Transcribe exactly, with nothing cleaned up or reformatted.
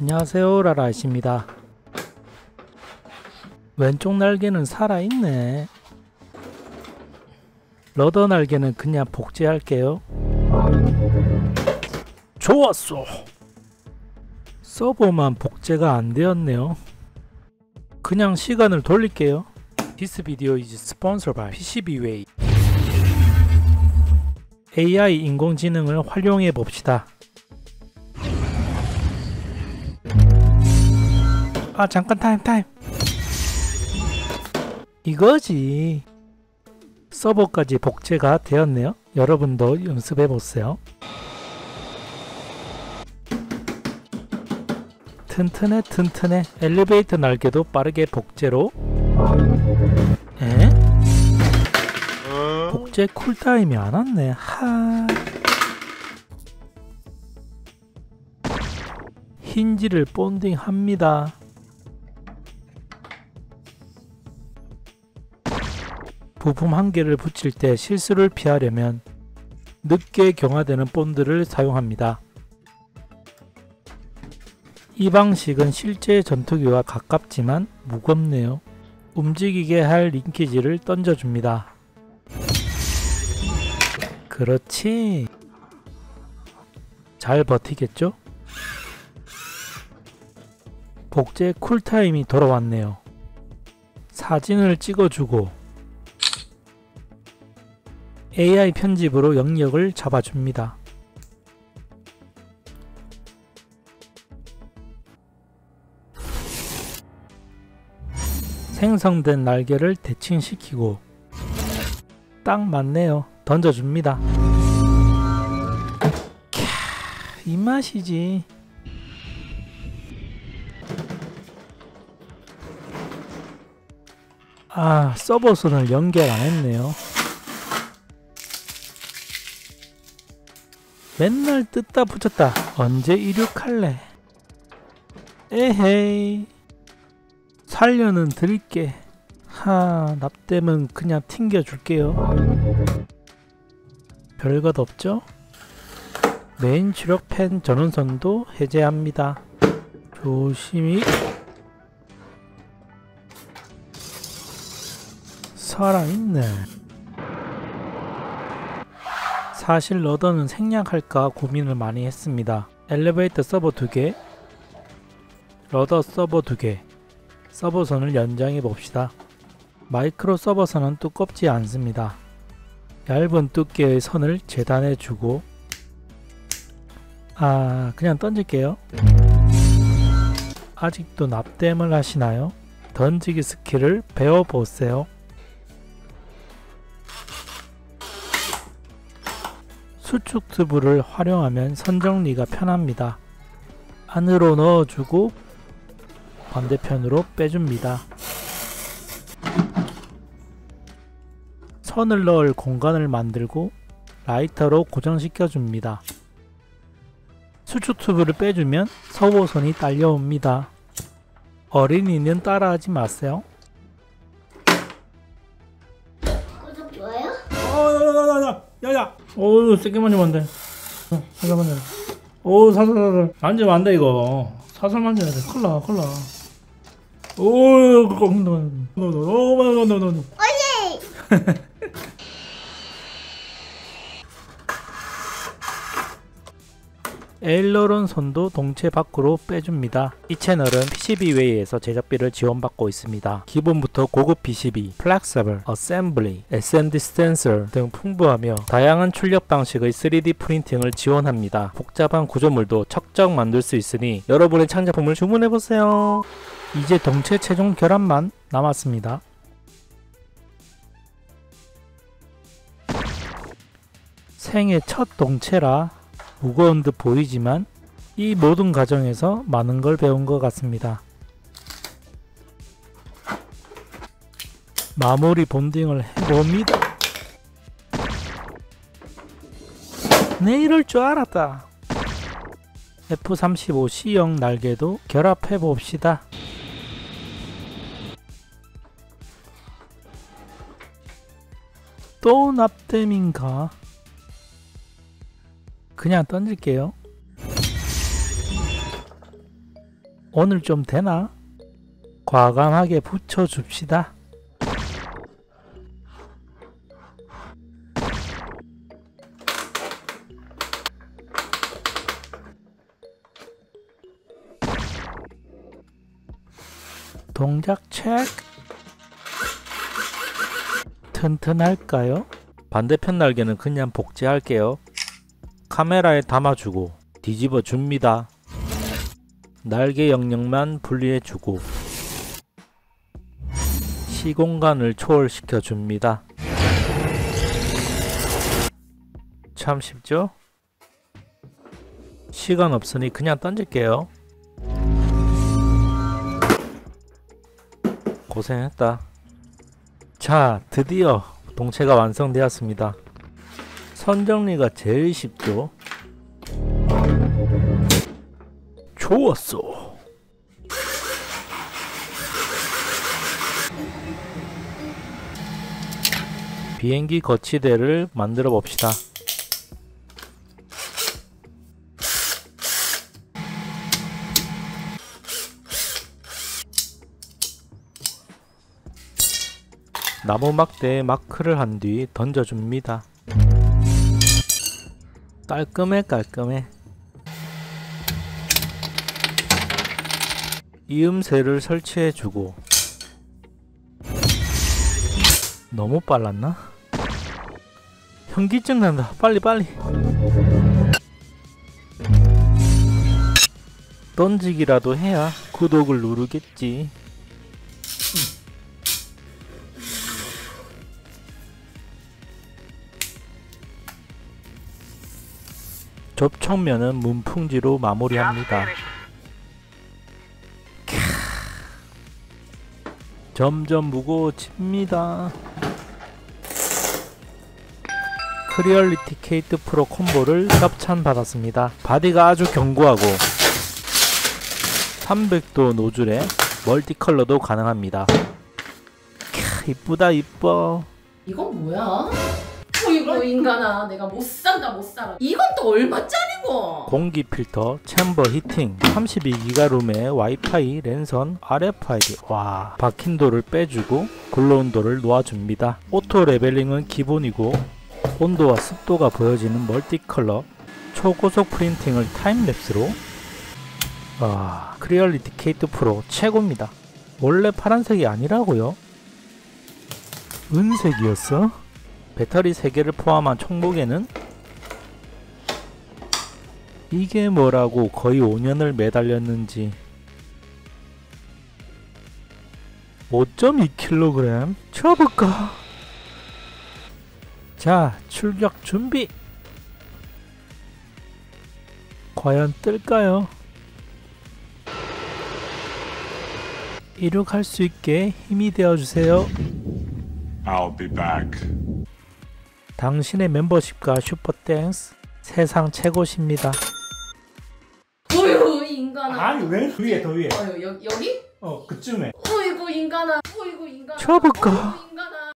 안녕하세요, 라라이씨입니다. 왼쪽 날개는 살아있네. 러더 날개는 그냥 복제할게요. 좋았어. 서버만 복제가 안되었네요. 그냥 시간을 돌릴게요. This video is sponsored by 피씨비웨이. 에이아이 인공지능을 활용해 봅시다. 아 잠깐 타임 타임. 이거지. 서버까지 복제가 되었네요. 여러분도 연습해보세요. 튼튼해 튼튼해. 엘리베이터 날개도 빠르게 복제로. 에? 복제 쿨타임이 안 왔네. 하... 힌지를 본딩합니다. 부품 한 개를 붙일 때 실수를 피하려면 늦게 경화되는 본드를 사용합니다. 이 방식은 실제 전투기와 가깝지만 무겁네요. 움직이게 할 링키지를 던져줍니다. 그렇지. 잘 버티겠죠? 복제 쿨타임이 돌아왔네요. 사진을 찍어주고 에이아이 편집으로 영역을 잡아줍니다. 생성된 날개를 대칭시키고 딱 맞네요. 던져줍니다. 캬, 이 맛이지. 아, 서버선을 연결 안 했네요. 맨날 뜯다 붙였다. 언제 이륙할래? 에헤이. 살려는 드릴게. 하, 납땜은 그냥 튕겨줄게요. 별것 없죠? 메인 주력 팬 전원선도 해제합니다. 조심히. 살아있네. 사실 러더는 생략할까 고민을 많이 했습니다. 엘리베이터 서버 두 개, 러더 서버 두 개, 서버선을 연장해 봅시다. 마이크로 서버선은 두껍지 않습니다. 얇은 두께의 선을 재단해 주고, 아 그냥 던질게요. 아직도 납땜을 하시나요? 던지기 스킬을 배워보세요. 수축 튜브를 활용하면 선정리가 편합니다. 안으로 넣어주고 반대편으로 빼줍니다. 선을 넣을 공간을 만들고 라이터로 고정시켜줍니다. 수축 튜브를 빼주면 서버선이 딸려옵니다. 어린이는 따라하지 마세요. 구독 좋아요? 어야야야야야! 야야! 어우 세게 만지면 안돼. 어, 살살 만져야 돼. 어우 살살살살 만지면 안돼. 이거 살살 만져야 돼. 큰일나 큰일나. 오우 그거 흔들어. 어우 흔들어 흔들어 흔들어. 오예! 에일러론 선도 동체 밖으로 빼줍니다. 이 채널은 피씨비웨이에서 제작비를 지원받고 있습니다. 기본부터 고급 피씨비, 플렉서블, 어셈블리, 에스엠디 스탠서 등 풍부하며 다양한 출력 방식의 쓰리디 프린팅을 지원합니다. 복잡한 구조물도 척척 만들 수 있으니 여러분의 창작품을 주문해보세요. 이제 동체 최종 결합만 남았습니다. 생애 첫 동체라 무거운 듯 보이지만 이 모든 과정에서 많은 걸 배운 것 같습니다. 마무리 본딩을 해봅니다. 네, 이럴 줄 알았다. 에프 삼십오 씨형 날개도 결합해봅시다. 또 납땜인가? 그냥 던질게요. 오늘 좀 되나? 과감하게 붙여줍시다. 동작 체크. 튼튼할까요? 반대편 날개는 그냥 복제할게요. 카메라에 담아주고 뒤집어 줍니다. 날개 영역만 분리해주고 시공간을 초월시켜 줍니다. 참 쉽죠? 시간 없으니 그냥 던질게요. 고생했다. 자, 드디어 동체가 완성되었습니다. 선정리가 제일 쉽죠? 좋았어. 비행기 거치대를 만들어 봅시다. 나무 막대에 마크를 한 뒤 던져줍니다. 깔끔해 깔끔해. 이음새를 설치해주고. 너무 빨랐나? 현기증 난다. 빨리 빨리. 던지기라도 해야 구독을 누르겠지. 접촉면은 문풍지로 마무리합니다. 점점 무거워집니다. 크리얼리티 케이 투 프로 콤보를 협찬받았습니다. 바디가 아주 견고하고 삼백 도 노즐에 멀티컬러도 가능합니다. 캬, 이쁘다 이뻐. 이건 뭐야? 어이구 인간아, 내가 못산다 못살아. 이건 또 얼마짜리고? 공기 필터, 챔버 히팅, 삼십이 기가 룸에 와이파이, 랜선, 알에프아이디. 와, 박힌도를 빼주고 굴러온도를 놓아줍니다. 오토 레벨링은 기본이고 온도와 습도가 보여지는 멀티컬러, 초고속 프린팅을 타임랩스로. 와, 크리얼리티 케이 투 프로 최고입니다. 원래 파란색이 아니라고요? 은색이었어? 배터리 세 개를 포함한 총무게는 이게 뭐라고 거의 오 년을 매달렸는지. 오 점 이 킬로그램 쳐볼까? 자, 출격 준비! 과연 뜰까요? 이륙할 수 있게 힘이 되어주세요. I'll be back. 당신의 멤버십과 슈퍼땡스, 세상 최고십니다. 어휴 인간아. 아니 왜? 위에 더 위에. 어휴 여, 여기? 어 그쯤에. 어이구 인간아. 어이구 인간아. 쳐볼까?